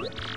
What?